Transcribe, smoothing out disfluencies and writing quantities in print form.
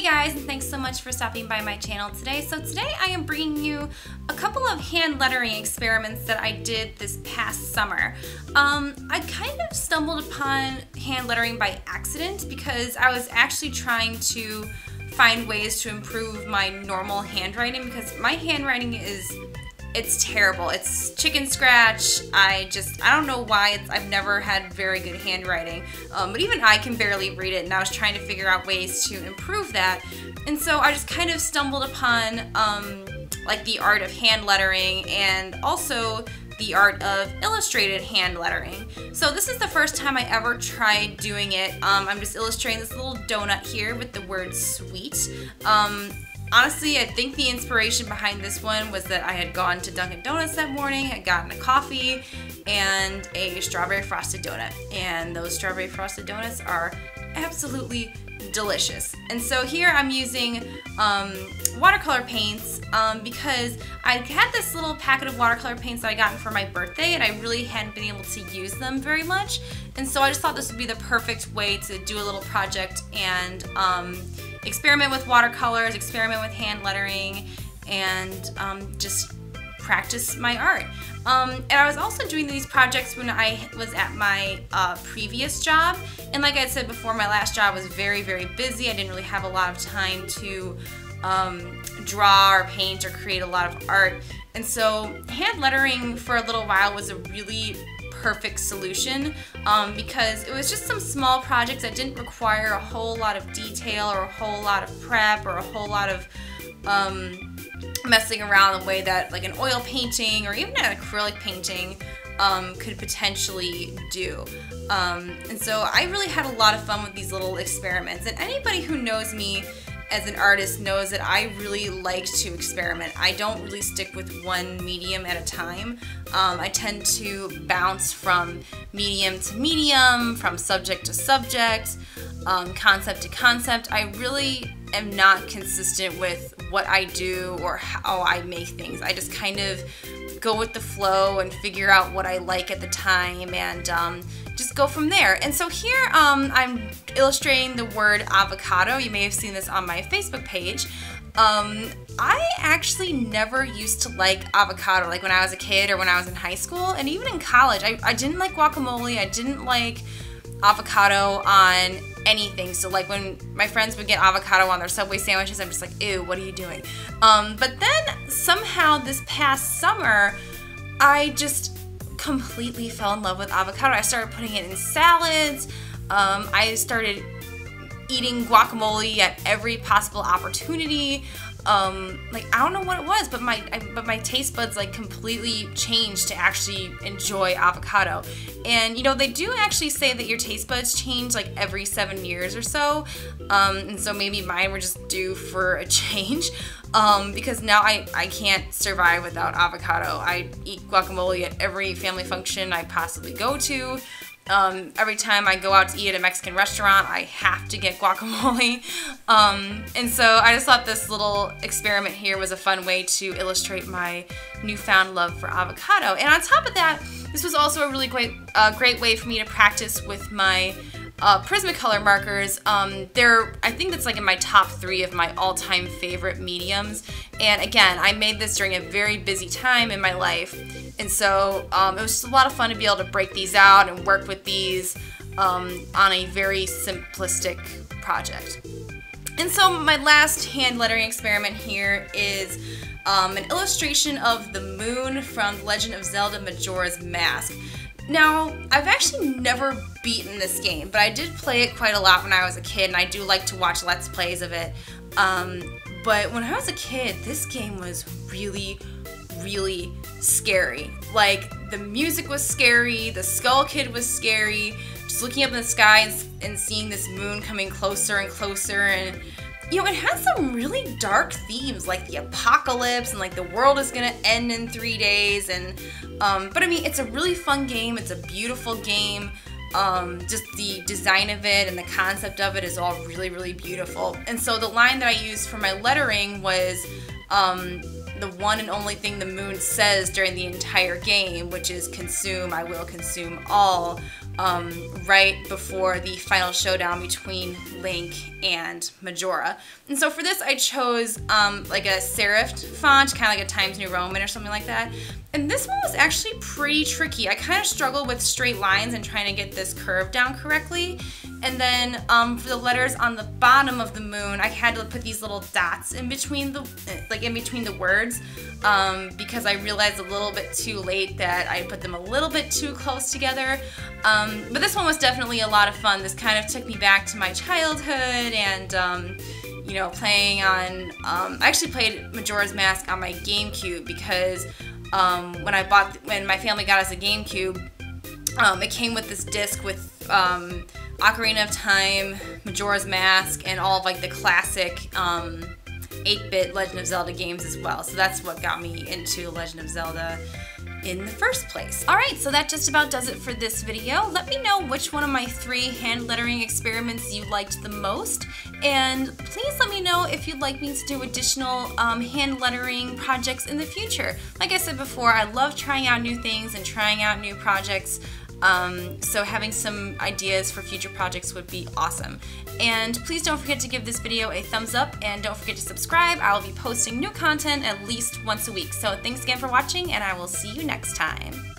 Hey guys, and thanks so much for stopping by my channel today. So today I am bringing you a couple of hand lettering experiments that I did this past summer. I kind of stumbled upon hand lettering by accident because I was actually trying to find ways to improve my normal handwriting because my handwriting is it's terrible. It's chicken scratch. I don't know why. I've never had very good handwriting, but even I can barely read it, and I was trying to figure out ways to improve that. And so I just kind of stumbled upon like the art of hand lettering and also the art of illustrated hand lettering. So this is the first time I ever tried doing it. I'm just illustrating this little donut here with the word sweet. Honestly, I think the inspiration behind this one was that I had gone to Dunkin' Donuts that morning, had gotten a coffee and a strawberry frosted donut, and those strawberry frosted donuts are absolutely delicious. And so here I'm using watercolor paints because I had this little packet of watercolor paints that I got for my birthday, and I really hadn't been able to use them very much, and so I just thought this would be the perfect way to do a little project and experiment with watercolors, experiment with hand lettering, and just practice my art. And I was also doing these projects when I was at my previous job, and like I said before, my last job was very, very busy. I didn't really have a lot of time to draw or paint or create a lot of art, and so hand lettering for a little while was a really perfect solution because it was just some small projects that didn't require a whole lot of detail or a whole lot of prep or a whole lot of messing around the way that like an oil painting or even an acrylic painting could potentially do. And so I really had a lot of fun with these little experiments, and anybody who knows me as an artist knows that I really like to experiment. I don't really stick with one medium at a time. I tend to bounce from medium to medium, from subject to subject, concept to concept. I really am not consistent with what I do or how I make things. I just kind of go with the flow and figure out what I like at the time and just go from there. And so here I'm illustrating the word avocado. You may have seen this on my Facebook page. I actually never used to like avocado, like when I was a kid or when I was in high school, and even in college. I didn't like guacamole. I didn't like avocado on anything. So like when my friends would get avocado on their Subway sandwiches, I'm just like, ew, what are you doing? But then somehow this past summer, I just completely fell in love with avocado. I started putting it in salads. I started eating guacamole at every possible opportunity. Like I don't know what it was, but my taste buds like completely changed to actually enjoy avocado. And you know, they do actually say that your taste buds change like every 7 years or so, and so maybe mine were just due for a change, because now I can't survive without avocado. I eat guacamole at every family function I possibly go to. Every time I go out to eat at a Mexican restaurant, I have to get guacamole. And so I just thought this little experiment here was a fun way to illustrate my newfound love for avocado. And on top of that, this was also a really great way for me to practice with my Prismacolor markers. I think that's like in my top 3 of my all-time favorite mediums. And again, I made this during a very busy time in my life, and so it was just a lot of fun to be able to break these out and work with these on a very simplistic project. And so my last hand lettering experiment here is an illustration of the moon from The Legend of Zelda: Majora's Mask. Now, I've actually never beaten this game, but I did play it quite a lot when I was a kid, and I do like to watch Let's Plays of it. But when I was a kid, this game was really, really scary. Like, the music was scary, the Skull Kid was scary, just looking up in the sky and seeing this moon coming closer and closer, and you know, it has some really dark themes, like the apocalypse and like the world is gonna end in 3 days, and but I mean, it's a really fun game, it's a beautiful game. Just the design of it and the concept of it is all really, really beautiful. And so the line that I used for my lettering was the one and only thing the moon says during the entire game, which is consume, I will consume all, right before the final showdown between Link, and Majora. And so for this I chose like a serifed font, kind of like a Times New Roman or something like that. And this one was actually pretty tricky. I kind of struggled with straight lines and trying to get this curve down correctly. And then for the letters on the bottom of the moon, I had to put these little dots in between the words because I realized a little bit too late that I put them a little bit too close together. But this one was definitely a lot of fun. This kind of took me back to my childhood and you know, playing on. I actually played Majora's Mask on my GameCube because when my family got us a GameCube, it came with this disc with Ocarina of Time, Majora's Mask, and all of like the classic 8-bit Legend of Zelda games as well. So that's what got me into Legend of Zelda in the first place. Alright, so that just about does it for this video. Let me know which one of my 3 hand lettering experiments you liked the most, and please let me know if you'd like me to do additional hand lettering projects in the future. Like I said before, I love trying out new things and trying out new projects. So having some ideas for future projects would be awesome. And please don't forget to give this video a thumbs up, and don't forget to subscribe. I'll be posting new content at least once a week. So thanks again for watching, and I will see you next time.